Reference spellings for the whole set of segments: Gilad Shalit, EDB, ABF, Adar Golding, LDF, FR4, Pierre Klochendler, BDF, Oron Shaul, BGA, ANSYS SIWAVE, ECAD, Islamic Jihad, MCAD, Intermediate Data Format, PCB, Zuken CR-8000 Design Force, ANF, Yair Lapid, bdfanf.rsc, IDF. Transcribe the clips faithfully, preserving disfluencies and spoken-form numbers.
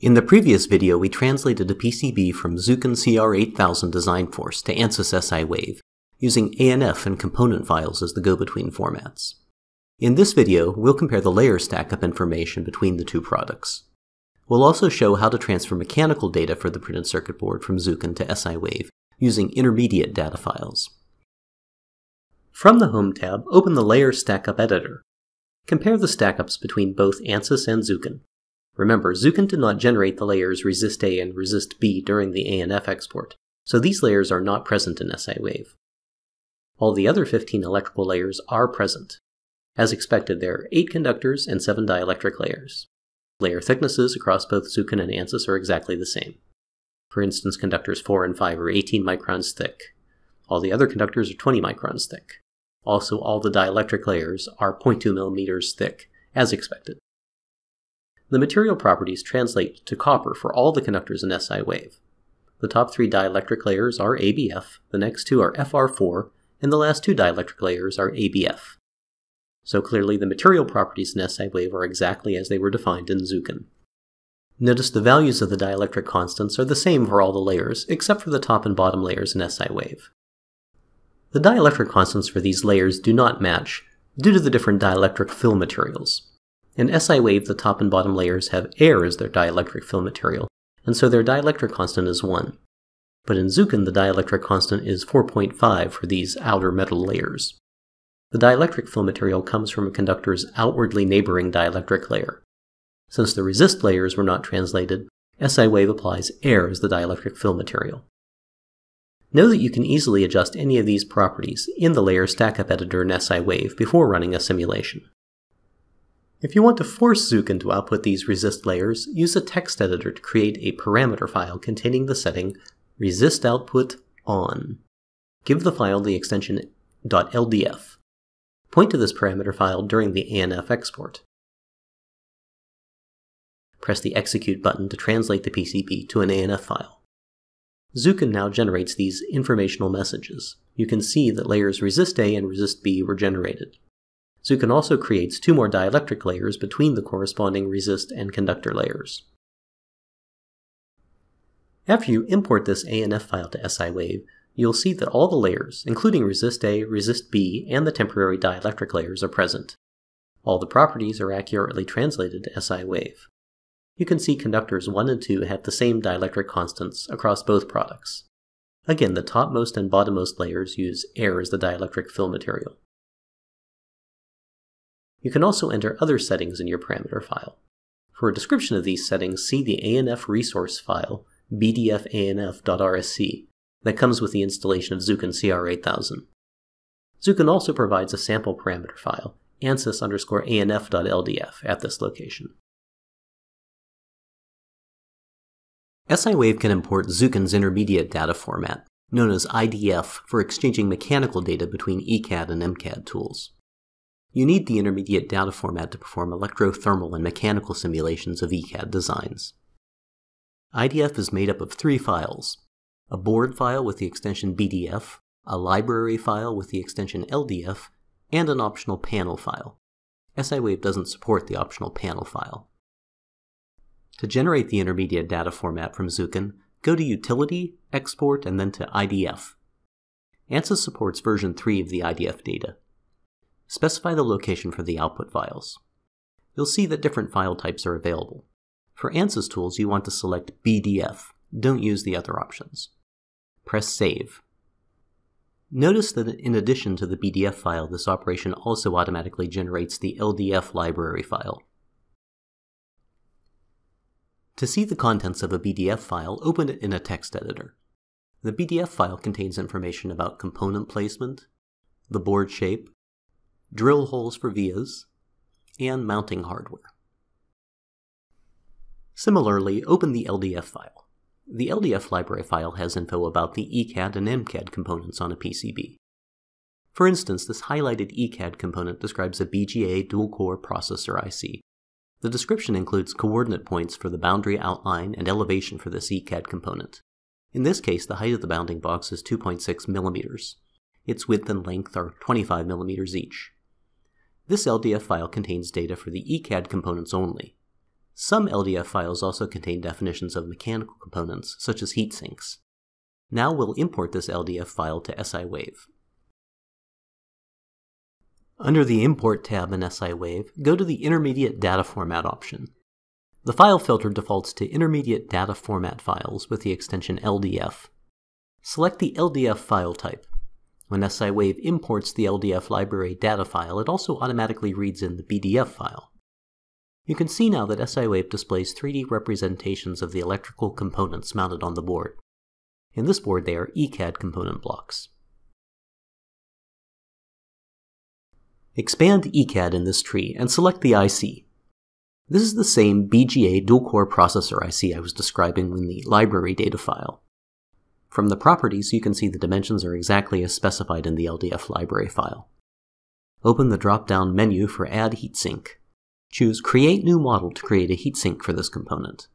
In the previous video, we translated a P C B from Zuken C R eight thousand Design Force to ANSYS SIWAVE, using A N F and component files as the go-between formats. In this video, we'll compare the layer stack-up information between the two products. We'll also show how to transfer mechanical data for the printed circuit board from Zuken to SIWAVE, using intermediate data files. From the Home tab, open the Layer Stack-Up Editor. Compare the stack-ups between both ANSYS and Zuken. Remember, Zuken did not generate the layers Resist-A and Resist-B during the A N F export, so these layers are not present in SIWAVE. All the other fifteen electrical layers are present. As expected, there are eight conductors and seven dielectric layers. Layer thicknesses across both Zuken and ANSYS are exactly the same. For instance, conductors four and five are eighteen microns thick. All the other conductors are twenty microns thick. Also, all the dielectric layers are zero point two millimeters thick, as expected. The material properties translate to copper for all the conductors in SIWAVE. The top three dielectric layers are A B F, the next two are F R four, and the last two dielectric layers are A B F. So clearly the material properties in SIWAVE are exactly as they were defined in Zuken. Notice the values of the dielectric constants are the same for all the layers, except for the top and bottom layers in SIWAVE. The dielectric constants for these layers do not match, due to the different dielectric fill materials. In SIWAVE, the top and bottom layers have air as their dielectric fill material, and so their dielectric constant is one. But in Zuken, the dielectric constant is four point five for these outer metal layers. The dielectric fill material comes from a conductor's outwardly neighboring dielectric layer. Since the resist layers were not translated, SIWAVE applies air as the dielectric fill material. Know that you can easily adjust any of these properties in the Layer Stack-Up Editor in SIWAVE before running a simulation. If you want to force Zuken to output these resist layers, use a text editor to create a parameter file containing the setting resist output on. Give the file the extension .ldf. Point to this parameter file during the A N F export. Press the Execute button to translate the P C B to an A N F file. Zuken now generates these informational messages. You can see that layers Resist-A and Resist-B were generated. Zuken also creates two more dielectric layers between the corresponding resist and conductor layers. After you import this A N F file to SIWAVE, you'll see that all the layers, including Resist-A, Resist-B, and the temporary dielectric layers are present. All the properties are accurately translated to SIWAVE. You can see conductors one and two have the same dielectric constants across both products. Again, the topmost and bottommost layers use air as the dielectric fill material. You can also enter other settings in your parameter file. For a description of these settings, see the A N F resource file, b d f a n f dot r s c, that comes with the installation of Zuken C R eight thousand. Zuken also provides a sample parameter file, ansys underscore anf dot l d f, at this location. SIWAVE can import Zuken's intermediate data format, known as I D F, for exchanging mechanical data between ECAD and MCAD tools. You need the intermediate data format to perform electrothermal and mechanical simulations of ECAD designs. I D F is made up of three files: a board file with the extension B D F, a library file with the extension L D F, and an optional panel file. SIWAVE doesn't support the optional panel file. To generate the intermediate data format from Zuken, go to Utility, Export, and then to I D F. ANSYS supports version three of the I D F data. Specify the location for the output files. You'll see that different file types are available. For ANSYS tools, you want to select B D F. Don't use the other options. Press Save. Notice that in addition to the B D F file, this operation also automatically generates the L D F library file. To see the contents of a B D F file, open it in a text editor. The B D F file contains information about component placement, the board shape, drill holes for vias, and mounting hardware. Similarly, open the L D F file. The L D F library file has info about the ECAD and MCAD components on a P C B. For instance, this highlighted ECAD component describes a B G A dual-core processor I C. The description includes coordinate points for the boundary outline and elevation for this ECAD component. In this case, the height of the bounding box is two point six millimeters. Its width and length are twenty-five millimeters each. This L D F file contains data for the ECAD components only. Some L D F files also contain definitions of mechanical components, such as heat sinks. Now we'll import this L D F file to SIWAVE. Under the Import tab in SIWAVE, go to the Intermediate Data Format option. The file filter defaults to Intermediate Data Format files with the extension L D F. Select the L D F file type. When SIWAVE imports the L D F library data file, it also automatically reads in the B D F file. You can see now that SIWAVE displays three D representations of the electrical components mounted on the board. In this board, they are ECAD component blocks. Expand ECAD in this tree and select the I C. This is the same B G A dual-core processor I C I was describing in the library data file. From the properties, you can see the dimensions are exactly as specified in the L D F library file. Open the drop-down menu for Add Heatsink. Choose Create New Model to create a heatsink for this component.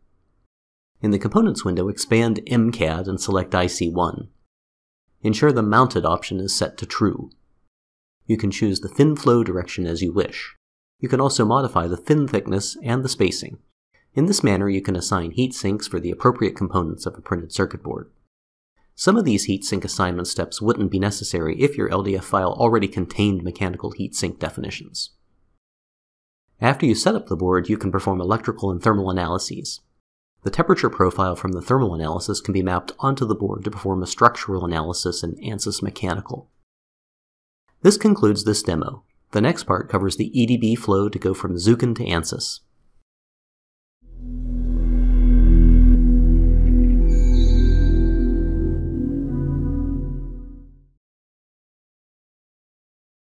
In the Components window, expand M CAD and select I C one. Ensure the Mounted option is set to True. You can choose the fin flow direction as you wish. You can also modify the fin thickness and the spacing. In this manner, you can assign heat sinks for the appropriate components of a printed circuit board. Some of these heat sink assignment steps wouldn't be necessary if your L D F file already contained mechanical heat sink definitions. After you set up the board, you can perform electrical and thermal analyses. The temperature profile from the thermal analysis can be mapped onto the board to perform a structural analysis in ANSYS Mechanical. This concludes this demo. The next part covers the E D B flow to go from Zuken to ANSYS.